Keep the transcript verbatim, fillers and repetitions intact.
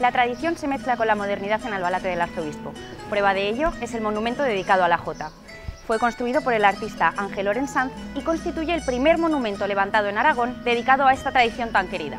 La tradición se mezcla con la modernidad en Albalate del Arzobispo. Prueba de ello es el monumento dedicado a la Jota. Fue construido por el artista Ángel Orensanz y constituye el primer monumento levantado en Aragón dedicado a esta tradición tan querida.